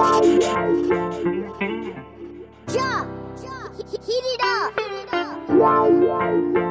Heat it up!